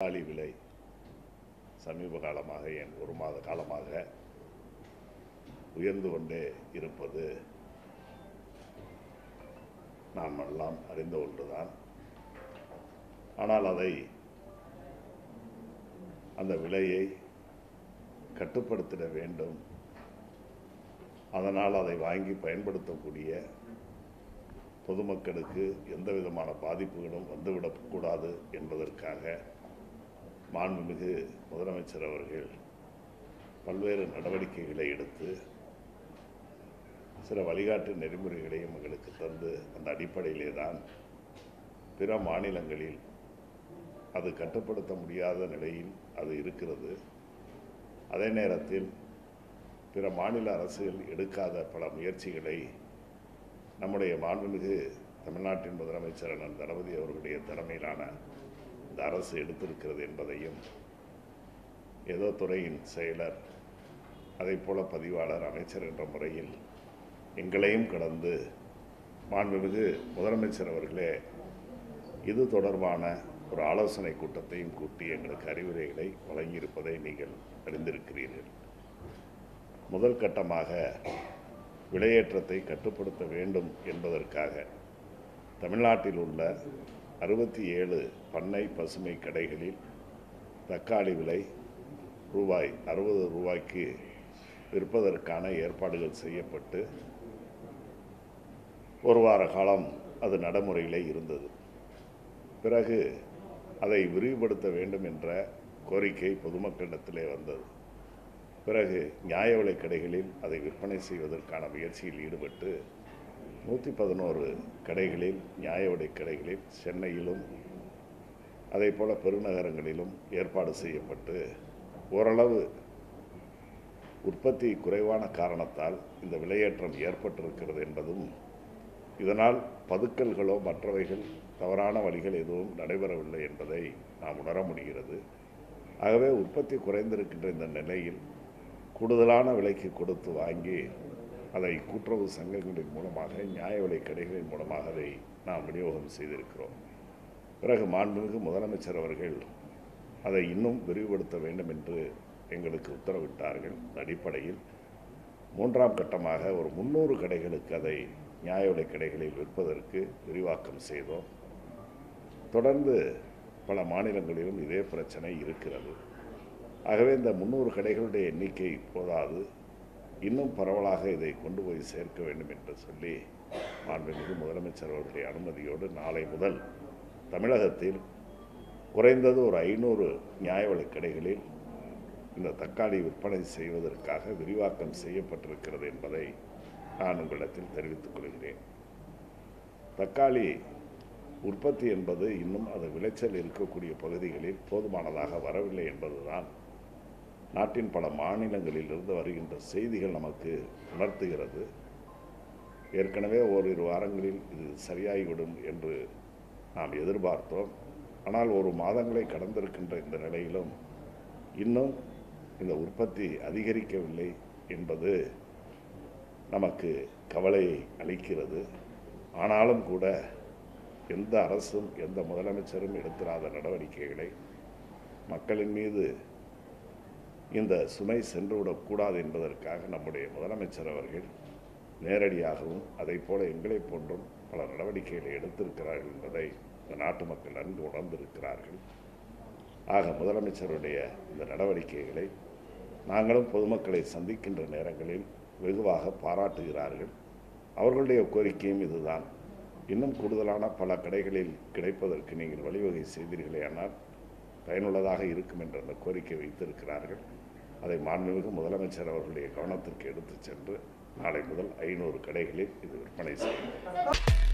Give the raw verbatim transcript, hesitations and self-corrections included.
தக்காளி விலை சமீப காலமாக என் ஒரு மாத காலமாக உயர்ந்து கொண்டே இருப்பது நாம் எல்லாம் அறிந்த ஒன்றுதான். ஆனால் அதை அந்த விலையை கட்டுப்படுத்திட வேண்டும். அதனால் அதை வாங்கி பயன்படுத்தக்கூடிய பொதுமக்களுக்கு எந்த விதமான பாதிப்புகளும் வந்துவிடக்கூடாது என்பதற்காக மாண்புமிகு முதலமைச்சர் அவர்கள் பல்வேறு நடவடிக்கைகளை எடுத்து சில வழிகாட்டு நெறிமுறைகளையும் எங்களுக்கு தந்து அந்த அடிப்படையிலே தான் பிற மாநிலங்களில் அது கட்டுப்படுத்த முடியாத நிலையில் அது இருக்கிறது. அதே நேரத்தில் பிற மாநில அரசுகள் எடுக்காத பல முயற்சிகளை நம்முடைய மாண்புமிகு தமிழ்நாட்டின் முதலமைச்சர் அண்ணன் தளபதி அவர்களுடைய தலைமையிலான அரசு எடுத்திருக்கிறது என்பதையும் ஏதோ துறையின் செயலர் அதை போல பதிவாளர் அமைச்சர் என்ற முறையில் எங்களையும் கடந்து மாண்புமிகு முதலமைச்சர் அவர்களே இது தொடர்பான ஒரு ஆலோசனை கூட்டத்தையும் கூட்டி எங்களுக்கு அறிவுரைகளை வழங்கியிருப்பதை நீங்கள் அறிந்திருக்கிறீர்கள். முதல் கட்டமாக விலையேற்றத்தை கட்டுப்படுத்த வேண்டும் என்பதற்காக தமிழ்நாட்டில் உள்ள அறுபத்தி ஏழு பண்ணை பசுமை கடைகளில் தக்காளி விலை ரூபாய் அறுபது ரூபாய்க்கு விற்பதற்கான ஏற்பாடுகள் செய்யப்பட்டு ஒரு வார காலம் அது நடைமுறையிலே இருந்தது. பிறகு அதை விரிவுபடுத்த வேண்டும் என்ற கோரிக்கை பொதுமக்களிடத்திலே வந்தது. பிறகு நியாய விலை கடைகளில் அதை விற்பனை செய்வதற்கான முயற்சியில் ஈடுபட்டு நூற்றி பதினோரு கடைகளில் நியாய விலை கடைகளில் சென்னையிலும் அதே போல் பெருநகரங்களிலும் ஏற்பாடு செய்யப்பட்டு ஓரளவு உற்பத்தி குறைவான காரணத்தால் இந்த விலையேற்றம் ஏற்பட்டிருக்கிறது என்பதும் இதனால் பதுக்கல்களோ மற்றவைகள் தவறான வழிகள் எதுவும் நடைபெறவில்லை என்பதை நாம் உணர முடிகிறது. ஆகவே உற்பத்தி குறைந்திருக்கின்ற இந்த நிலையில் கூடுதலான விலைக்கு கொடுத்து வாங்கி அதை கூட்டுறவு சங்கங்களின் மூலமாக நியாய விலை கடைகளின் மூலமாக அதை நாம் விநியோகம் செய்திருக்கிறோம். பிறகு மாண்புமிகு முதலமைச்சர் அவர்கள் அதை இன்னும் விரிவுபடுத்த வேண்டும் என்று எங்களுக்கு உத்தரவிட்டார்கள். அடிப்படையில் மூன்றாம் கட்டமாக ஒரு முந்நூறு கடைகளுக்கு அதை நியாய விலை கடைகளில் விற்பதற்கு விரிவாக்கம் செய்தோம். தொடர்ந்து பல மாநிலங்களிலும் இதே பிரச்சனை இருக்கிறது. ஆகவே இந்த முந்நூறு கடைகளுடைய எண்ணிக்கை போதாது, இன்னும் பரவலாக இதை கொண்டு போய் சேர்க்க வேண்டும் என்று சொல்லி மாண்புமிகு முதலமைச்சர் அவர்களுடைய அனுமதியோடு நாளை முதல் தமிழகத்தில் குறைந்தது ஒரு ஐநூறு நியாய விலை கடைகளில் இந்த தக்காளி விற்பனை செய்வதற்காக விரிவாக்கம் செய்யப்பட்டிருக்கிறது என்பதை நான் உங்களிடத்தில் தெரிவித்துக் கொள்கிறேன். தக்காளி உற்பத்தி என்பது இன்னும் அது விளைச்சல் இருக்கக்கூடிய பகுதிகளில் போதுமானதாக வரவில்லை என்பதுதான் நாட்டின் பல மாநிலங்களிலிருந்து வருகின்ற செய்திகள் நமக்கு உணர்த்துகிறது. ஏற்கனவே ஓரிரு வாரங்களில் இது சரியாகிவிடும் என்று நாம் எதிர்பார்த்தோம். ஆனால் ஒரு மாதங்களை கடந்திருக்கின்ற இந்த நிலையிலும் இன்னும் இந்த உற்பத்தி அதிகரிக்கவில்லை என்பது நமக்கு கவலையை அளிக்கிறது. ஆனாலும் கூட எந்த அரசும் எந்த முதலமைச்சரும் எடுத்திராத நடவடிக்கைகளை மக்களின் மீது இந்த சுமை சென்றுவிடக்கூடாது என்பதற்காக நம்முடைய முதலமைச்சர் அவர்கள் நேரடியாகவும் அதை போல எங்களை போன்றும் பல நடவடிக்கைகளை எடுத்திருக்கிறார்கள் என்பதை இந்த நாட்டு மக்கள் நன்கு உணர்ந்திருக்கிறார்கள். ஆக முதலமைச்சருடைய இந்த நடவடிக்கைகளை நாங்களும் பொதுமக்களை சந்திக்கின்ற நேரங்களில் வெகுவாக பாராட்டுகிறார்கள். அவர்களுடைய கோரிக்கையும் இதுதான், இன்னும் கூடுதலான பல கடைகளில் கிடைப்பதற்கு நீங்கள் வழிவகை செய்தீர்களே ஆனால் பயனுள்ளதாக இருக்கும் என்ற அந்த கோரிக்கை வைத்திருக்கிறார்கள். அதை மாண்புமிகு முதலமைச்சர் அவர்களுடைய கவனத்திற்கு எடுத்துச் சென்று நாளை முதல் ஐநூறு கடைகளில் இது விற்பனை செய்யும்.